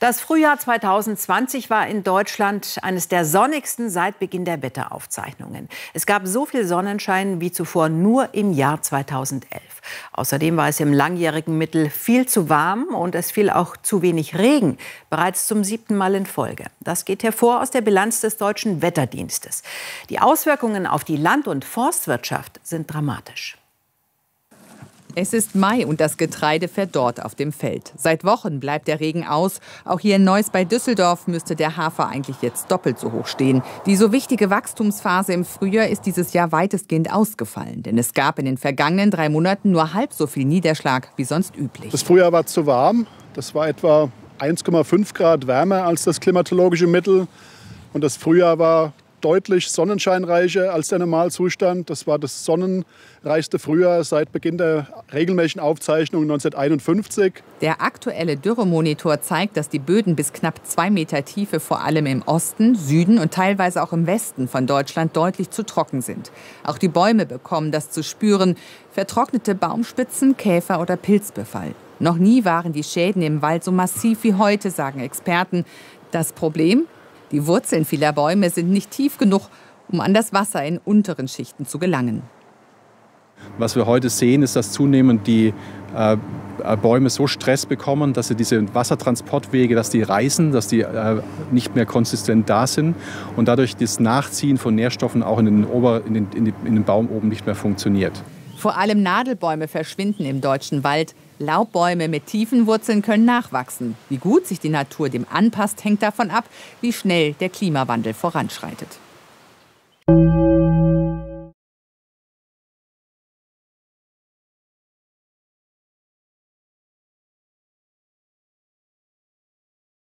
Das Frühjahr 2020 war in Deutschland eines der sonnigsten seit Beginn der Wetteraufzeichnungen. Es gab so viel Sonnenschein wie zuvor nur im Jahr 2011. Außerdem war es im langjährigen Mittel viel zu warm und es fiel auch zu wenig Regen, bereits zum 7. Mal in Folge. Das geht hervor aus der Bilanz des Deutschen Wetterdienstes. Die Auswirkungen auf die Land- und Forstwirtschaft sind dramatisch. Es ist Mai und das Getreide verdorrt auf dem Feld. Seit Wochen bleibt der Regen aus. Auch hier in Neuss bei Düsseldorf müsste der Hafer eigentlich jetzt doppelt so hoch stehen. Die so wichtige Wachstumsphase im Frühjahr ist dieses Jahr weitestgehend ausgefallen. Denn es gab in den vergangenen 3 Monaten nur halb so viel Niederschlag wie sonst üblich. Das Frühjahr war zu warm. Das war etwa 1,5 Grad wärmer als das klimatologische Mittel. Und das Frühjahr war deutlich sonnenscheinreicher als der Normalzustand. Das war das sonnenreichste Frühjahr seit Beginn der regelmäßigen Aufzeichnung 1951. Der aktuelle Dürremonitor zeigt, dass die Böden bis knapp 2 Meter Tiefe vor allem im Osten, Süden und teilweise auch im Westen von Deutschland deutlich zu trocken sind. Auch die Bäume bekommen das zu spüren. Vertrocknete Baumspitzen, Käfer- oder Pilzbefall. Noch nie waren die Schäden im Wald so massiv wie heute, sagen Experten. Das Problem? Die Wurzeln vieler Bäume sind nicht tief genug, um an das Wasser in unteren Schichten zu gelangen. Was wir heute sehen, ist, dass zunehmend die Bäume so Stress bekommen, dass sie diese Wassertransportwege, dass die reißen, dass die nicht mehr konsistent da sind und dadurch das Nachziehen von Nährstoffen auch in den Baum oben nicht mehr funktioniert. Vor allem Nadelbäume verschwinden im deutschen Wald. Laubbäume mit tiefen Wurzeln können nachwachsen. Wie gut sich die Natur dem anpasst, hängt davon ab, wie schnell der Klimawandel voranschreitet.